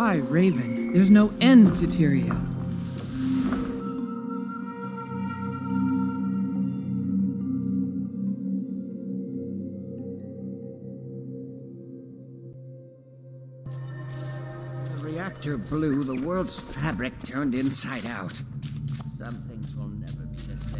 By Raven, there's no end to Tyria. The reactor blew, the world's fabric turned inside out. Some things will never be the same.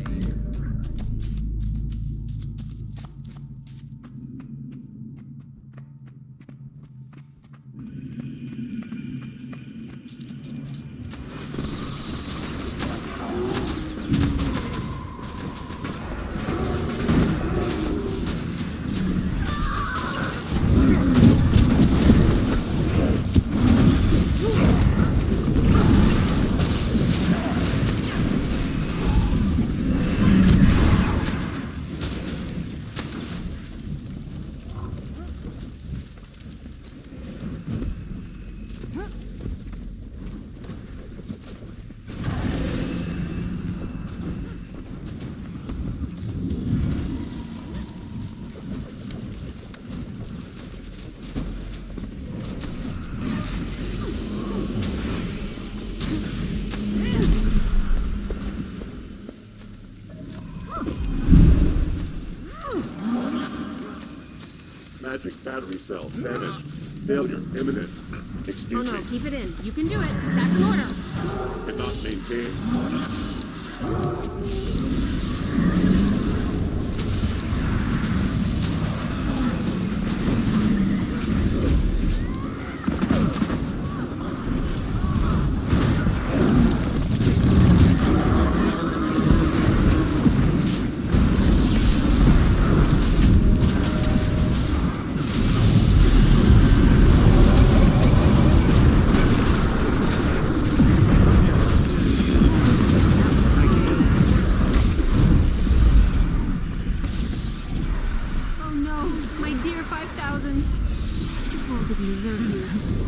Magic battery cell vanished. Failure imminent. Excuse me. Oh no, keep it in. You can do it. That's an order. Cannot maintain. My dear 5,000, I just wanted to be deserved here.